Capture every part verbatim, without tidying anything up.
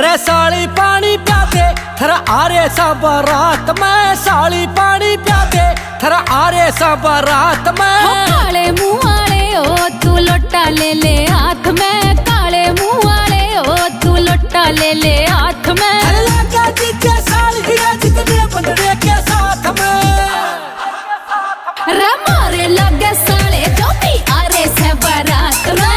रे साली पानी प्याते थरा आ रे सा बारात में, साली पानी प्याते थरा आ रे सा बारात में। हो काले मुँह वाले ओ तू लोटा ले ले हाथ में, काले मुँह वाले ओ तू लोटा ले ले हाथ में। अरे लगा जीते साली गिरा जितने बंदे के साथ में, रे मारे लगे साले जो भी आ रे से बारात में।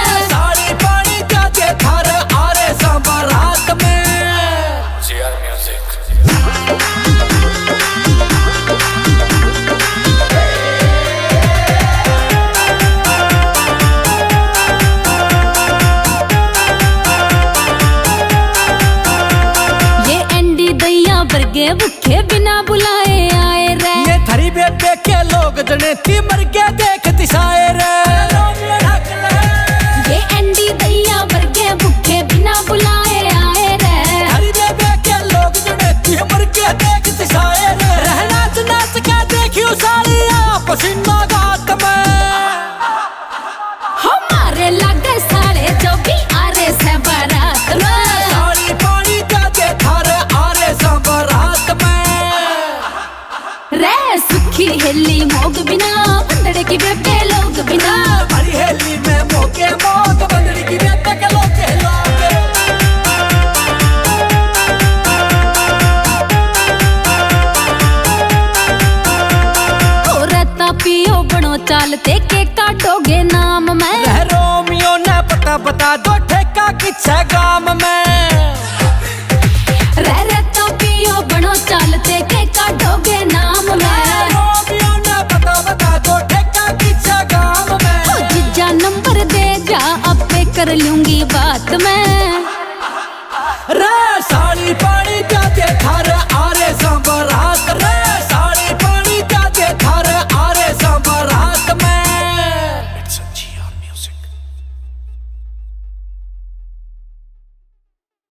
भूखे बिना बुलाए आए रे, ये थरी बेबे के लोग जने थी मर के देखती साए रे। ये एंडी दैया वर्गे भूखे बिना बुलाए आए रे, थरी बेबे के लोग जने थी मर के देखती साए रे। रहना सुना सका देखियो सारी आप सिंह गात में, हमारे लगे साले जो भी आ रे से बारात में। हेली मोग बिना बंदड़े की बेटे लोग बिना, भरी हेली में मोगे मोग बंदड़े की बेटे के लोग के लोग। ओ रत्ता पियो बनो चालते के काटोगे नाम में, रह रोमियो ने पता बता दो ठेका किस गाम में। रह रत्ता पियो बनो चालते के काटोगे नाम में, कर लूंगी बात मैं।